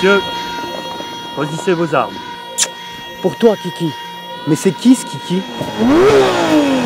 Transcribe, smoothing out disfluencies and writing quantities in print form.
Monsieur, choisissez vos armes. Pour toi, Kiki. Mais c'est qui ce Kiki?